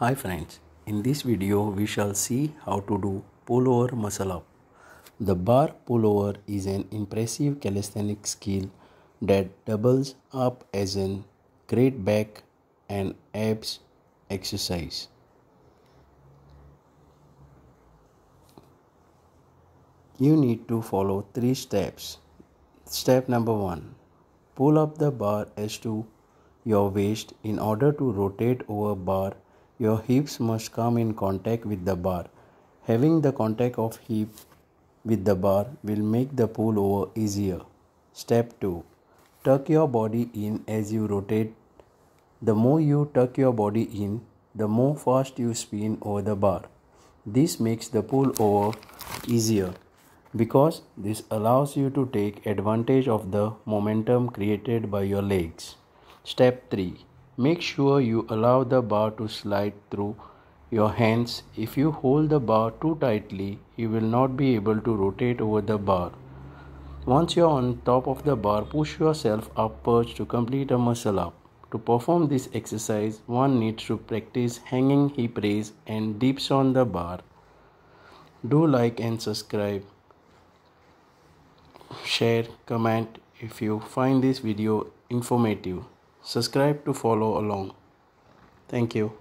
Hi friends, in this video we shall see how to do pullover muscle up. The bar pullover is an impressive calisthenic skill that doubles up as a great back and abs exercise. You need to follow three steps. Step number 1. Pull up the bar as to your waist. In order to rotate over bar, your hips must come in contact with the bar. Having the contact of hip with the bar will make the pull over easier. Step 2. Tuck your body in as you rotate. The more you tuck your body in, the more fast you spin over the bar. This makes the pull over easier because this allows you to take advantage of the momentum created by your legs. Step 3. Make sure you allow the bar to slide through your hands. If you hold the bar too tightly, you will not be able to rotate over the bar. Once you are on top of the bar, push yourself upwards to complete a muscle up. To perform this exercise, one needs to practice hanging hip raise and dips on the bar. Do like and subscribe, share, comment if you find this video informative. Subscribe to follow along. Thank you.